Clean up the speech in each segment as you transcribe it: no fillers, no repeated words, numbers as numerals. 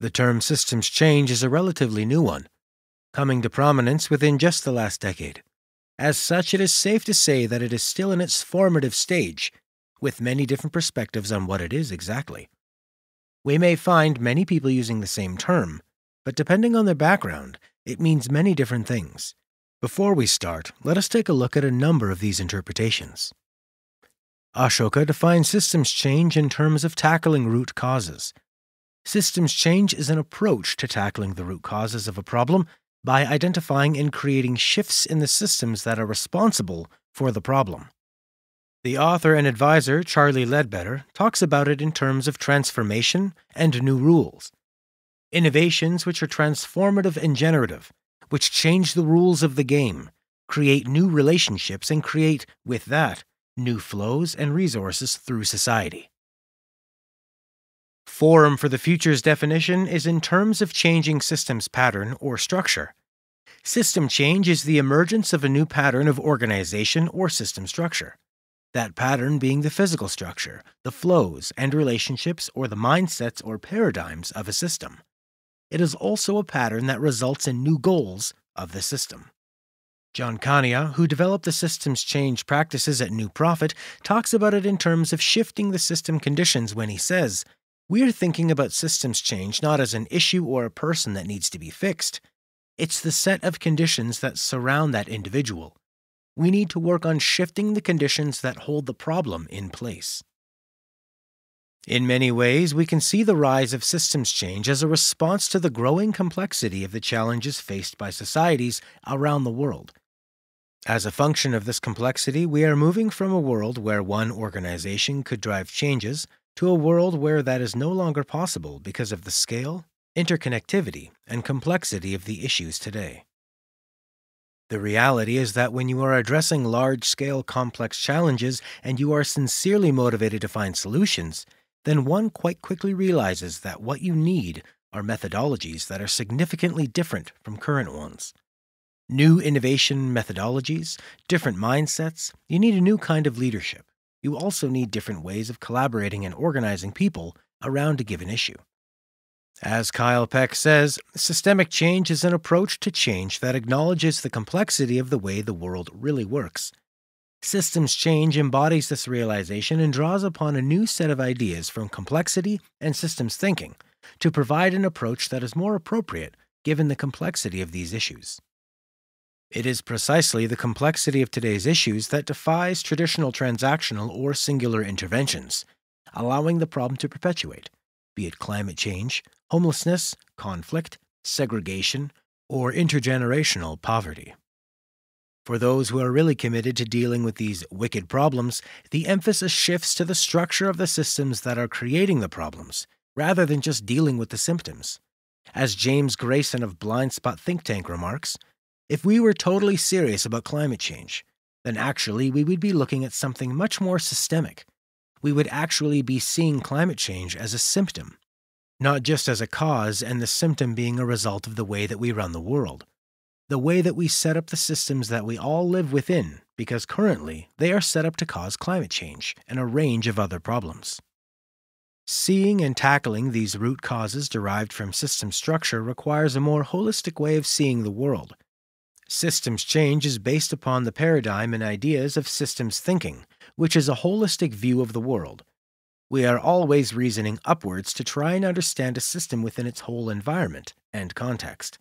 The term systems change is a relatively new one, coming to prominence within just the last decade. As such, it is safe to say that it is still in its formative stage, with many different perspectives on what it is exactly. We may find many people using the same term, but depending on their background, it means many different things. Before we start, let us take a look at a number of these interpretations. Ashoka defines systems change in terms of tackling root causes. Systems change is an approach to tackling the root causes of a problem by identifying and creating shifts in the systems that are responsible for the problem. The author and advisor, Charlie Leadbetter, talks about it in terms of transformation and new rules. Innovations which are transformative and generative, which change the rules of the game, create new relationships, and create, with that, new flows and resources through society. Forum for the Future's definition is in terms of changing systems pattern or structure. System change is the emergence of a new pattern of organization or system structure, that pattern being the physical structure, the flows and relationships or the mindsets or paradigms of a system. It is also a pattern that results in new goals of the system. John Kania, who developed the systems change practices at New Profit, talks about it in terms of shifting the system conditions when he says, "We're thinking about systems change not as an issue or a person that needs to be fixed. It's the set of conditions that surround that individual. We need to work on shifting the conditions that hold the problem in place." In many ways, we can see the rise of systems change as a response to the growing complexity of the challenges faced by societies around the world. As a function of this complexity, we are moving from a world where one organization could drive changes to a world where that is no longer possible because of the scale, interconnectivity, and complexity of the issues today. The reality is that when you are addressing large-scale complex challenges and you are sincerely motivated to find solutions, then one quite quickly realizes that what you need are methodologies that are significantly different from current ones. New innovation methodologies, different mindsets, you need a new kind of leadership. You also need different ways of collaborating and organizing people around a given issue. As Kyle Peck says, systemic change is an approach to change that acknowledges the complexity of the way the world really works. Systems change embodies this realization and draws upon a new set of ideas from complexity and systems thinking to provide an approach that is more appropriate given the complexity of these issues. It is precisely the complexity of today's issues that defies traditional transactional or singular interventions, allowing the problem to perpetuate, be it climate change, homelessness, conflict, segregation, or intergenerational poverty. For those who are really committed to dealing with these wicked problems, the emphasis shifts to the structure of the systems that are creating the problems, rather than just dealing with the symptoms. As James Grayson of Blind Spot Think Tank remarks, "If we were totally serious about climate change, then actually we would be looking at something much more systemic. We would actually be seeing climate change as a symptom, not just as a cause and the symptom being a result of the way that we run the world, the way that we set up the systems that we all live within, because currently they are set up to cause climate change and a range of other problems." Seeing and tackling these root causes derived from system structure requires a more holistic way of seeing the world. Systems change is based upon the paradigm and ideas of systems thinking, which is a holistic view of the world. We are always reasoning upwards to try and understand a system within its whole environment and context.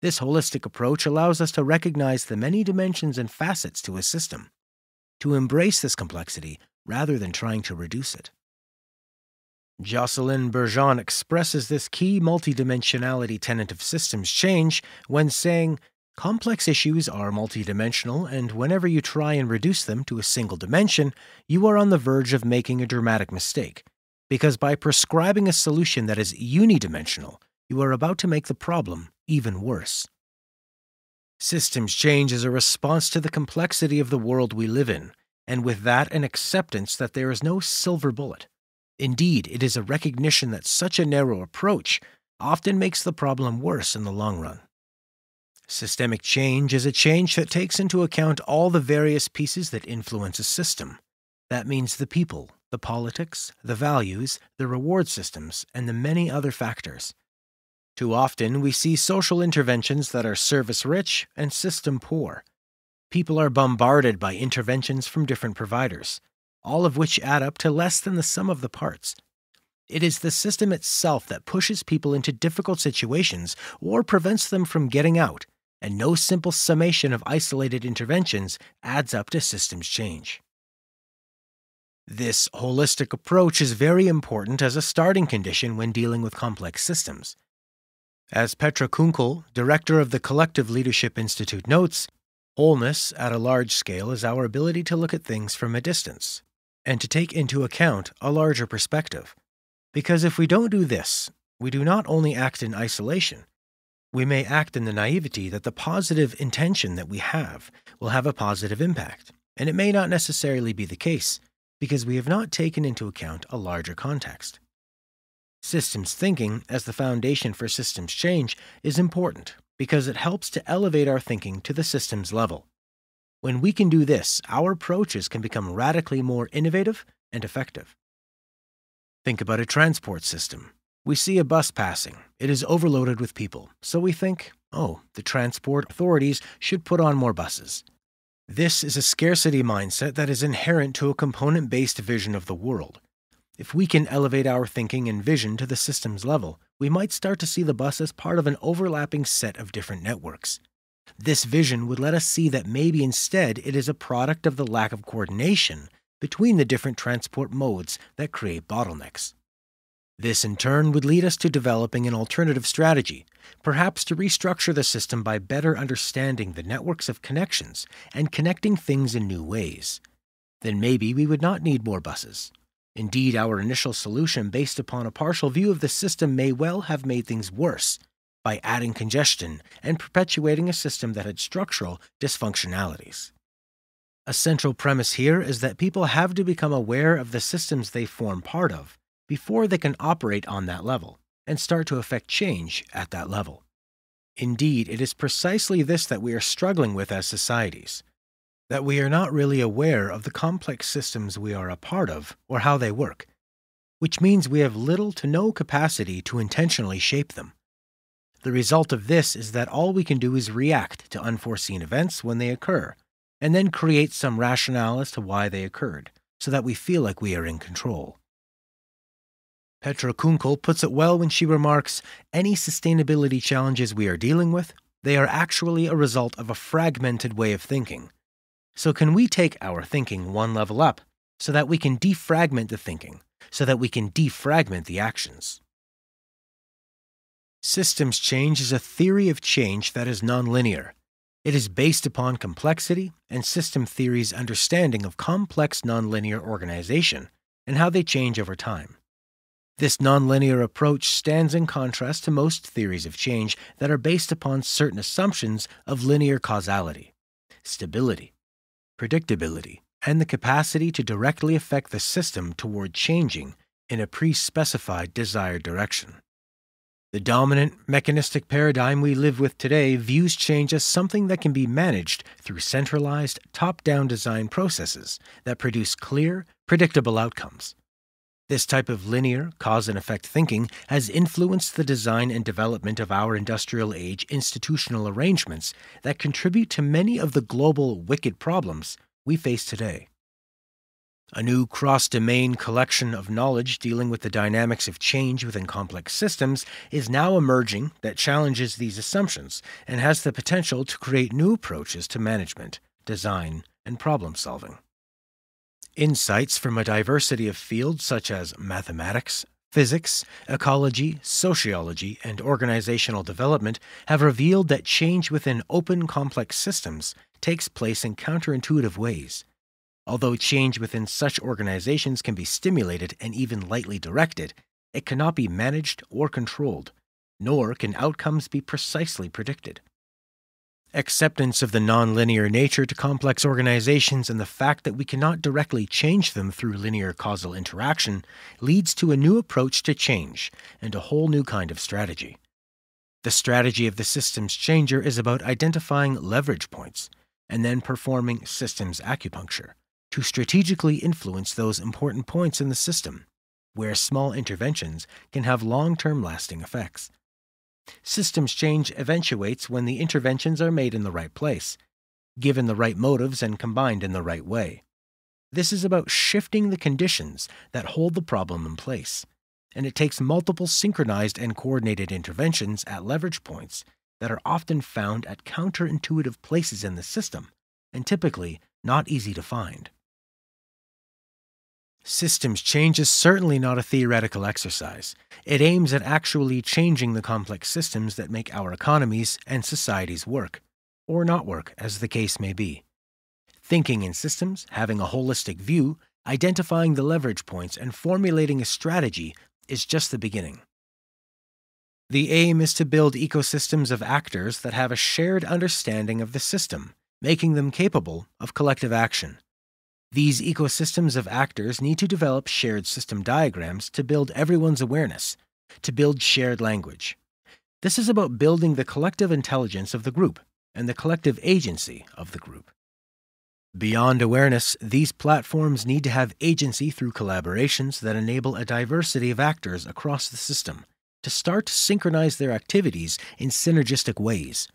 This holistic approach allows us to recognize the many dimensions and facets to a system, to embrace this complexity rather than trying to reduce it. Jocelyn Bergeon expresses this key multidimensionality tenet of systems change when saying, "Complex issues are multidimensional, and whenever you try and reduce them to a single dimension, you are on the verge of making a dramatic mistake, because by prescribing a solution that is unidimensional, you are about to make the problem even worse." Systems change is a response to the complexity of the world we live in, and with that an acceptance that there is no silver bullet. Indeed, it is a recognition that such a narrow approach often makes the problem worse in the long run. Systemic change is a change that takes into account all the various pieces that influence a system. That means the people, the politics, the values, the reward systems, and the many other factors. Too often, we see social interventions that are service-rich and system-poor. People are bombarded by interventions from different providers, all of which add up to less than the sum of the parts. It is the system itself that pushes people into difficult situations or prevents them from getting out, and no simple summation of isolated interventions adds up to systems change. This holistic approach is very important as a starting condition when dealing with complex systems. As Petra Kunkel, director of the Collective Leadership Institute, notes, wholeness at a large scale is our ability to look at things from a distance and to take into account a larger perspective. Because if we don't do this, we do not only act in isolation, we may act in the naivety that the positive intention that we have will have a positive impact, and it may not necessarily be the case because we have not taken into account a larger context. Systems thinking as the foundation for systems change is important because it helps to elevate our thinking to the systems level. When we can do this, our approaches can become radically more innovative and effective. Think about a transport system. We see a bus passing. It is overloaded with people, so we think, oh, the transport authorities should put on more buses. This is a scarcity mindset that is inherent to a component-based vision of the world. If we can elevate our thinking and vision to the systems level, we might start to see the bus as part of an overlapping set of different networks. This vision would let us see that maybe instead it is a product of the lack of coordination between the different transport modes that create bottlenecks. This in turn would lead us to developing an alternative strategy, perhaps to restructure the system by better understanding the networks of connections and connecting things in new ways. Then maybe we would not need more buses. Indeed, our initial solution based upon a partial view of the system may well have made things worse by adding congestion and perpetuating a system that had structural dysfunctionalities. A central premise here is that people have to become aware of the systems they form part of before they can operate on that level and start to affect change at that level. Indeed, it is precisely this that we are struggling with as societies. That we are not really aware of the complex systems we are a part of or how they work, which means we have little to no capacity to intentionally shape them. The result of this is that all we can do is react to unforeseen events when they occur, and then create some rationale as to why they occurred, so that we feel like we are in control. Petra Kunkel puts it well when she remarks, "Any sustainability challenges we are dealing with, they are actually a result of a fragmented way of thinking. So can we take our thinking one level up so that we can defragment the thinking, so that we can defragment the actions?" Systems change is a theory of change that is nonlinear. It is based upon complexity and system theory's understanding of complex nonlinear organization and how they change over time. This nonlinear approach stands in contrast to most theories of change that are based upon certain assumptions of linear causality, stability, predictability, and the capacity to directly affect the system toward changing in a pre-specified desired direction. The dominant, mechanistic paradigm we live with today views change as something that can be managed through centralized, top-down design processes that produce clear, predictable outcomes. This type of linear, cause-and-effect thinking has influenced the design and development of our industrial-age institutional arrangements that contribute to many of the global wicked problems we face today. A new cross-domain collection of knowledge dealing with the dynamics of change within complex systems is now emerging that challenges these assumptions and has the potential to create new approaches to management, design, and problem-solving. Insights from a diversity of fields such as mathematics, physics, ecology, sociology, and organizational development have revealed that change within open, complex systems takes place in counterintuitive ways. Although change within such organizations can be stimulated and even lightly directed, it cannot be managed or controlled, nor can outcomes be precisely predicted. Acceptance of the nonlinear nature to complex organizations and the fact that we cannot directly change them through linear causal interaction leads to a new approach to change and a whole new kind of strategy. The strategy of the systems changer is about identifying leverage points and then performing systems acupuncture to strategically influence those important points in the system where small interventions can have long-term lasting effects. Systems change eventuates when the interventions are made in the right place, given the right motives, and combined in the right way. This is about shifting the conditions that hold the problem in place, and it takes multiple synchronized and coordinated interventions at leverage points that are often found at counterintuitive places in the system, and typically not easy to find. Systems change is certainly not a theoretical exercise. It aims at actually changing the complex systems that make our economies and societies work, or not work, as the case may be. Thinking in systems, having a holistic view, identifying the leverage points, and formulating a strategy is just the beginning. The aim is to build ecosystems of actors that have a shared understanding of the system, making them capable of collective action. These ecosystems of actors need to develop shared system diagrams to build everyone's awareness, to build shared language. This is about building the collective intelligence of the group and the collective agency of the group. Beyond awareness, these platforms need to have agency through collaborations that enable a diversity of actors across the system to start to synchronize their activities in synergistic ways.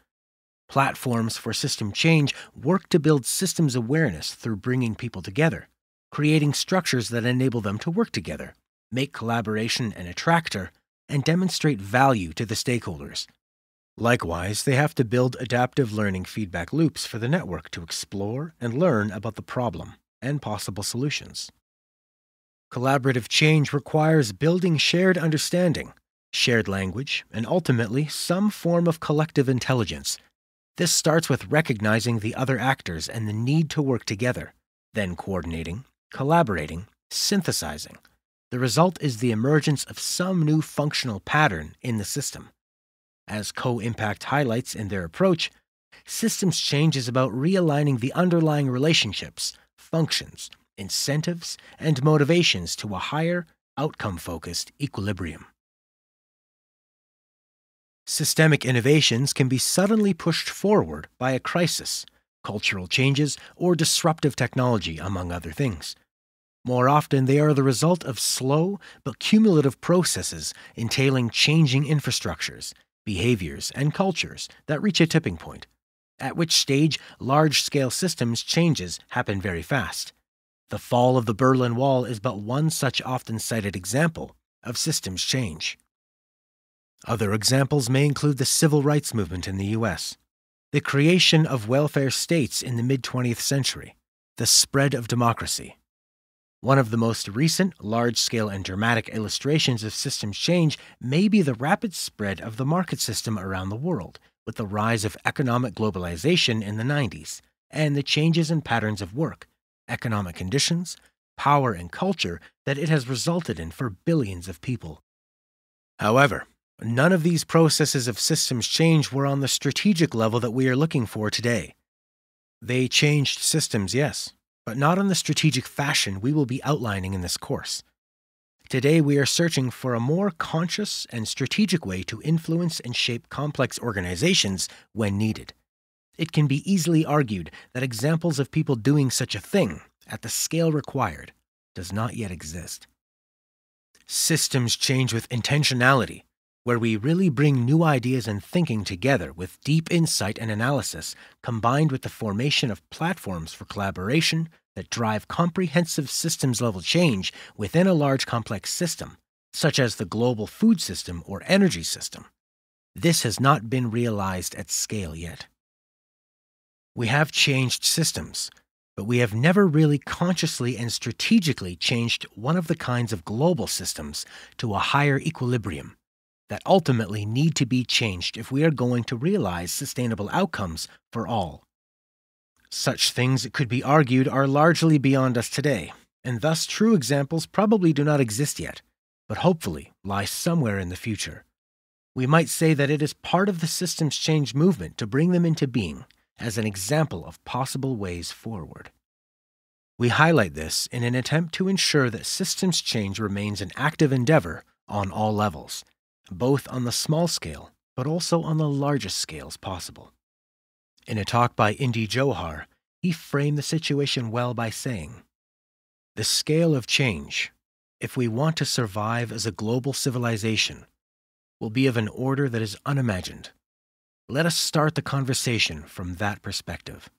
Platforms for system change work to build systems awareness through bringing people together, creating structures that enable them to work together, make collaboration an attractor, and demonstrate value to the stakeholders. Likewise, they have to build adaptive learning feedback loops for the network to explore and learn about the problem and possible solutions. Collaborative change requires building shared understanding, shared language, and ultimately some form of collective intelligence. This starts with recognizing the other actors and the need to work together, then coordinating, collaborating, synthesizing. The result is the emergence of some new functional pattern in the system. As Co-Impact highlights in their approach, systems change is about realigning the underlying relationships, functions, incentives, and motivations to a higher, outcome-focused equilibrium. Systemic innovations can be suddenly pushed forward by a crisis, cultural changes, or disruptive technology, among other things. More often, they are the result of slow but cumulative processes entailing changing infrastructures, behaviors, and cultures that reach a tipping point, at which stage large-scale systems changes happen very fast. The fall of the Berlin Wall is but one such often cited example of systems change. Other examples may include the civil rights movement in the U.S., the creation of welfare states in the mid-20th century, the spread of democracy. One of the most recent, large-scale and dramatic illustrations of systems change may be the rapid spread of the market system around the world, with the rise of economic globalization in the 90s, and the changes in patterns of work, economic conditions, power and culture that it has resulted in for billions of people. However, none of these processes of systems change were on the strategic level that we are looking for today. They changed systems, yes, but not in the strategic fashion we will be outlining in this course. Today we are searching for a more conscious and strategic way to influence and shape complex organizations when needed. It can be easily argued that examples of people doing such a thing at the scale required does not yet exist. Systems change with intentionality, where we really bring new ideas and thinking together with deep insight and analysis, combined with the formation of platforms for collaboration that drive comprehensive systems-level change within a large complex system, such as the global food system or energy system. This has not been realized at scale yet. We have changed systems, but we have never really consciously and strategically changed one of the kinds of global systems to a higher equilibrium that ultimately need to be changed if we are going to realize sustainable outcomes for all. Such things, it could be argued, are largely beyond us today, and thus true examples probably do not exist yet, but hopefully lie somewhere in the future. We might say that it is part of the systems change movement to bring them into being as an example of possible ways forward. We highlight this in an attempt to ensure that systems change remains an active endeavor on all levels, both on the small scale, but also on the largest scales possible. In a talk by Indi Johar, he framed the situation well by saying, "The scale of change, if we want to survive as a global civilization, will be of an order that is unimagined. Let us start the conversation from that perspective.